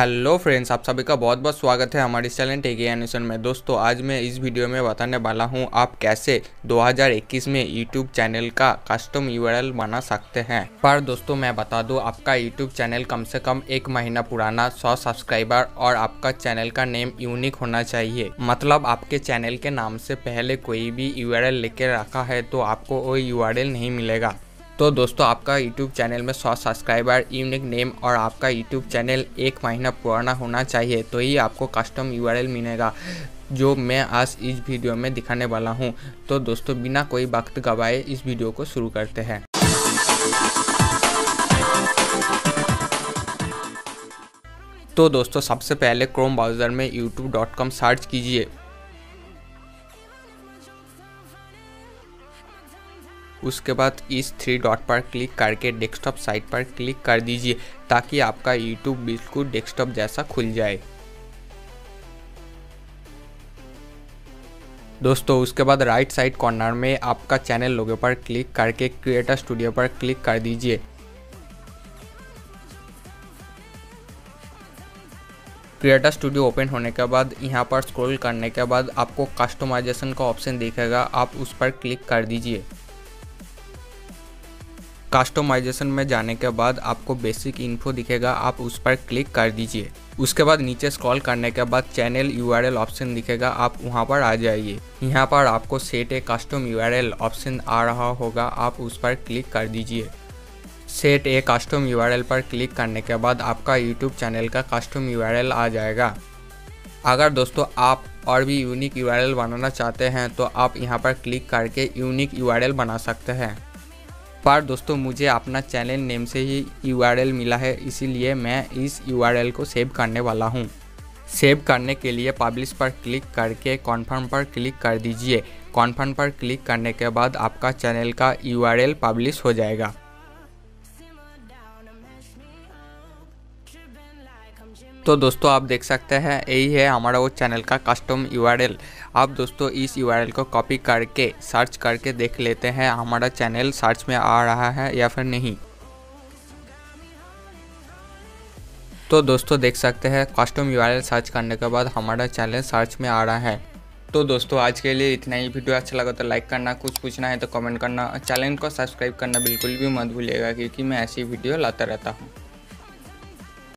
Hello friends, आप सभी का बहुत बहुत स्वागत है हमारे चैनल टेकी एनिमेशन में। दोस्तों, आज मैं इस वीडियो में बताने वाला हूं आप कैसे 2021 में YouTube चैनल का कस्टम URL बना सकते हैं। पर दोस्तों मैं बता दूं, आपका YouTube चैनल कम से कम एक महीना पुराना, 100 सब्सक्राइबर और आपका चैनल का नेम यूनिक होना चाहिए। मतलब आपके चैनल के नाम से पहले कोई भी URL लेके रखा है तो आपको वो URL नहीं मिलेगा। तो दोस्तों, आपका YouTube चैनल में 100 सब्सक्राइबर, यूनिक नेम और आपका YouTube चैनल एक महीना पुराना होना चाहिए, तो ही आपको कस्टम URL मिलेगा, जो मैं आज इस वीडियो में दिखाने वाला हूं। तो दोस्तों, बिना कोई वक्त गवाए इस वीडियो को शुरू करते हैं। तो दोस्तों, सबसे पहले क्रोम ब्राउज़र में youtube.com सर्च कीजिए। उसके बाद इस 3 डॉट पर क्लिक करके डेस्कटॉप साइट पर क्लिक कर दीजिए, ताकि आपका YouTube बिल्कुल डेस्कटॉप जैसा खुल जाए। दोस्तों, उसके बाद राइट साइड कॉर्नर में आपका चैनल लोगो पर क्लिक करके क्रिएटर स्टूडियो पर क्लिक कर दीजिए। क्रिएटर स्टूडियो ओपन होने के बाद यहाँ पर स्क्रॉल करने के बाद आपको कस्टमाइजेशन का ऑप्शन दिखेगा, आप उस पर क्लिक कर दीजिए। कस्टमाइजेशन में जाने के बाद आपको बेसिक इन्फो दिखेगा, आप उस पर क्लिक कर दीजिए। उसके बाद नीचे स्क्रॉल करने के बाद चैनल URL ऑप्शन दिखेगा, आप वहां पर आ जाइए। यहां पर आपको set a custom URL option आ रहा होगा, आप उस पर क्लिक कर दीजिए। सेट ए कस्टम URL पर क्लिक करने के बाद आपका YouTube चैनल का कस्टम URL आ जाएगा। अगर दोस्तों आप और भी यूनिक URL बनाना चाहते हैं तो आप यहाँ पर क्लिक करके यूनिक URL बना सकते हैं। पर दोस्तों, मुझे अपना चैनल नेम से ही URL मिला है, इसीलिए मैं इस URL को सेव करने वाला हूँ। सेव करने के लिए पब्लिश पर क्लिक करके कॉन्फर्म पर क्लिक कर दीजिए। कॉन्फर्म पर क्लिक करने के बाद आपका चैनल का URL पब्लिश हो जाएगा। तो दोस्तों, आप देख सकते हैं यही है हमारा वो चैनल का कस्टम URL। आप दोस्तों इस URL को कॉपी करके सर्च करके देख लेते हैं हमारा चैनल सर्च में आ रहा है या फिर नहीं। तो दोस्तों देख सकते हैं कस्टम URL सर्च करने के बाद हमारा चैनल सर्च में आ रहा है। तो दोस्तों आज के लिए इतना ही। वीडियो अच्छा लगा तो लाइक करना, कुछ पूछना है तो कमेंट करना, चैनल को सब्सक्राइब करना बिल्कुल भी मत भूलिएगा, क्योंकि मैं ऐसी वीडियो लाता रहता हूँ।